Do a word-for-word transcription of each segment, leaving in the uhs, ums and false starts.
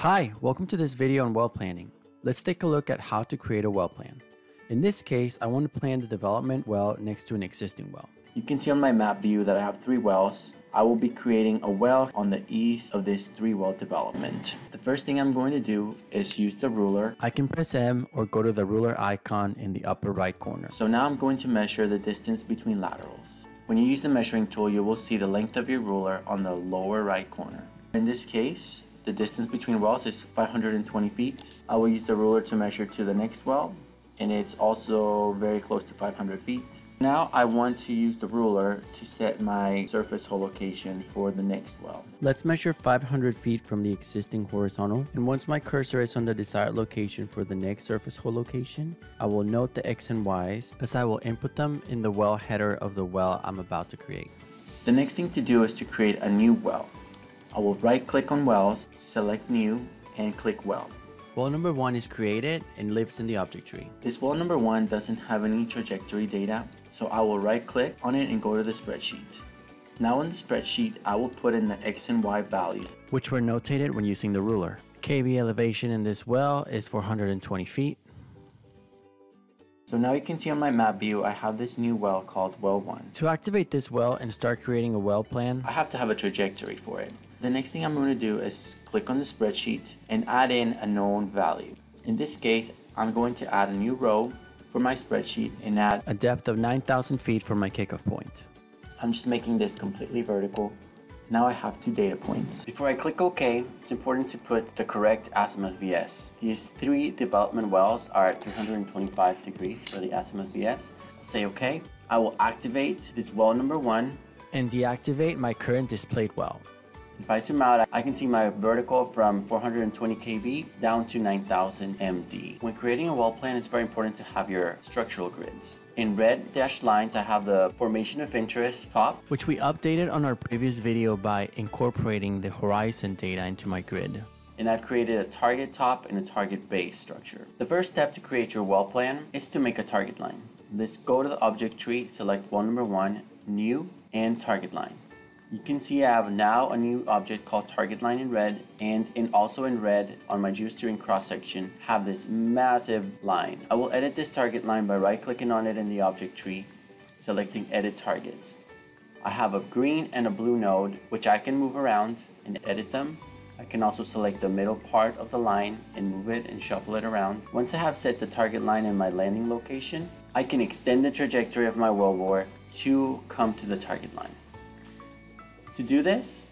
Hi, welcome to this video on well planning. Let's take a look at how to create a well plan. In this case, I want to plan the development well next to an existing well. You can see on my map view that I have three wells. I will be creating a well on the east of this three well development. The first thing I'm going to do is use the ruler. I can press M or go to the ruler icon in the upper right corner. So now I'm going to measure the distance between laterals. When you use the measuring tool, you will see the length of your ruler on the lower right corner. In this case, the distance between wells is five hundred twenty feet. I will use the ruler to measure to the next well, and it's also very close to five hundred feet. Now I want to use the ruler to set my surface hole location for the next well. Let's measure five hundred feet from the existing horizontal, and once my cursor is on the desired location for the next surface hole location, I will note the X and Y's as I will input them in the well header of the well I'm about to create. The next thing to do is to create a new well. I will right click on wells, select new, and click well. Well number one is created and lives in the object tree. This well number one doesn't have any trajectory data, so I will right click on it and go to the spreadsheet. Now in the spreadsheet, I will put in the X and Y values, which were notated when using the ruler. K V elevation in this well is four hundred twenty feet. So now you can see on my map view, I have this new well called well one. To activate this well and start creating a well plan, I have to have a trajectory for it. The next thing I'm going to do is click on the spreadsheet and add in a known value. In this case, I'm going to add a new row for my spreadsheet and add a depth of nine thousand feet for my kickoff point. I'm just making this completely vertical. Now I have two data points. Before I click OK, it's important to put the correct azimuth V S. These three development wells are at three hundred twenty-five degrees for the azimuth V S. I'll say OK. I will activate this well number one and deactivate my current displayed well. If I zoom out, I can see my vertical from four hundred twenty K V down to nine thousand M D. When creating a well plan, it's very important to have your structural grids. In red dashed lines, I have the formation of interest top, which we updated on our previous video by incorporating the horizon data into my grid. And I've created a target top and a target base structure. The first step to create your well plan is to make a target line. Let's go to the object tree, select well number one, new, and target line. You can see I have now a new object called target line in red, and in also in red on my geosteering cross section have this massive line. I will edit this target line by right clicking on it in the object tree, selecting edit targets. I have a green and a blue node which I can move around and edit them. I can also select the middle part of the line and move it and shuffle it around. Once I have set the target line in my landing location, I can extend the trajectory of my well bore to come to the target line. To do this,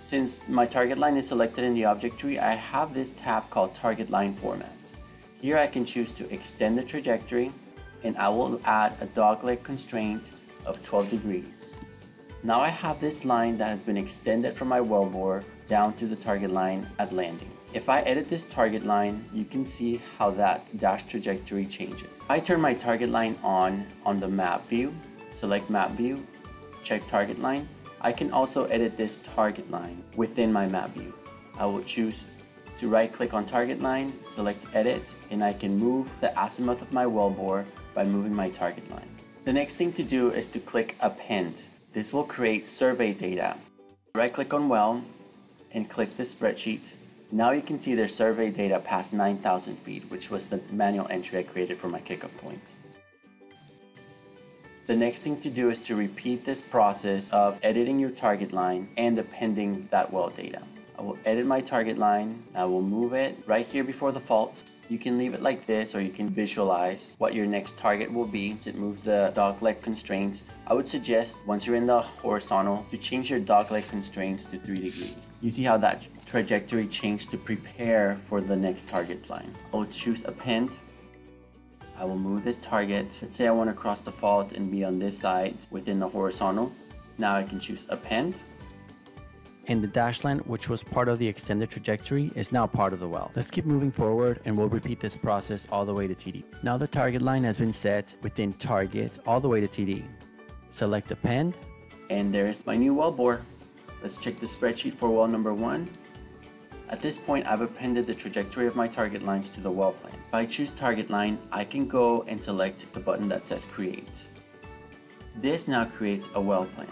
since my target line is selected in the object tree, I have this tab called target line format. Here I can choose to extend the trajectory, and I will add a dogleg constraint of twelve degrees. Now I have this line that has been extended from my well bore down to the target line at landing. If I edit this target line, you can see how that dash trajectory changes. I turn my target line on on the map view, select map view, check target line. I can also edit this target line within my map view. I will choose to right click on target line, select edit, and I can move the azimuth of my well bore by moving my target line. The next thing to do is to click append. This will create survey data. Right click on well and click the spreadsheet. Now you can see their survey data past nine thousand feet, which was the manual entry I created for my kickoff point. The next thing to do is to repeat this process of editing your target line and appending that well data. I will edit my target line, I will move it right here before the fault. You can leave it like this, or you can visualize what your next target will be. It moves the dogleg constraints. I would suggest once you're in the horizontal to change your dogleg constraints to three degrees. You see how that trajectory changed to prepare for the next target line. I will choose append. I will move this target. Let's say I want to cross the fault and be on this side within the horizontal. Now I can choose append. And the dashed line, which was part of the extended trajectory, is now part of the well. Let's keep moving forward and we'll repeat this process all the way to T D. Now the target line has been set within target all the way to T D. Select append. And there's my new well bore. Let's check the spreadsheet for well number one. At this point, I've appended the trajectory of my target lines to the well plan. If I choose target line, I can go and select the button that says create. This now creates a well plan.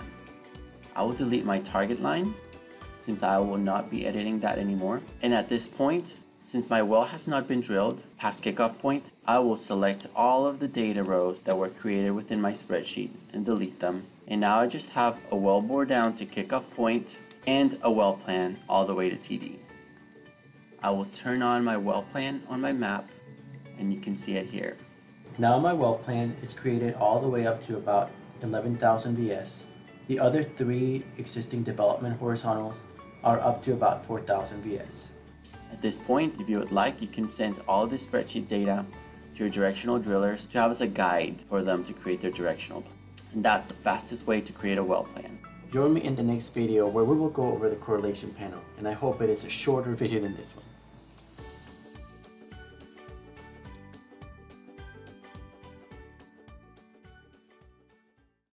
I will delete my target line since I will not be editing that anymore. And at this point, since my well has not been drilled past kickoff point, I will select all of the data rows that were created within my spreadsheet and delete them. And now I just have a well bore down to kickoff point and a well plan all the way to T D. I will turn on my well plan on my map, and you can see it here. Now my well plan is created all the way up to about eleven thousand V S. The other three existing development horizontals are up to about four thousand V S. At this point, if you would like, you can send all the spreadsheet data to your directional drillers to have as a guide for them to create their directional plan. And that's the fastest way to create a well plan. Join me in the next video where we will go over the correlation panel, and I hope it is a shorter video than this one.